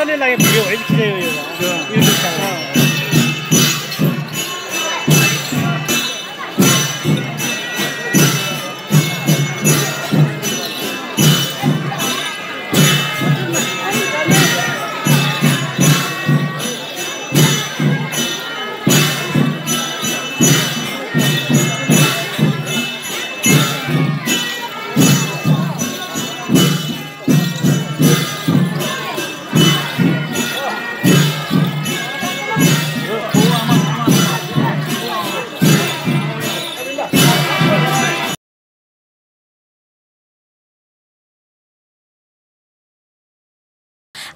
उन्होंने live video है खींचे हुए यूट्यूब पर।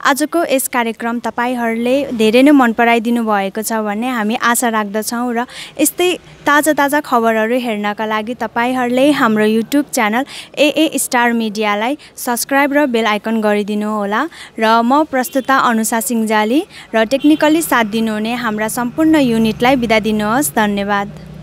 आजको यस कार्यक्रम तपाईहरुले धेरै नै मन पराइदिनु भएको छ भन्ने हामी आशा राख्दछौं र यस्तै ताजा ताजा खबरहरु हेर्नका लागि तपाईहरुले हाम्रो YouTube channel AA Star Media लाई सब्स्क्राइब र बेल आइकन गरिदिनु होला र म प्रस्तुता अनुसा सिंहजाली र टेक्निकली साथ दिनुहुने हाम्रा सम्पूर्ण युनिटलाई बिदा दिनुहोस्। धन्यवाद।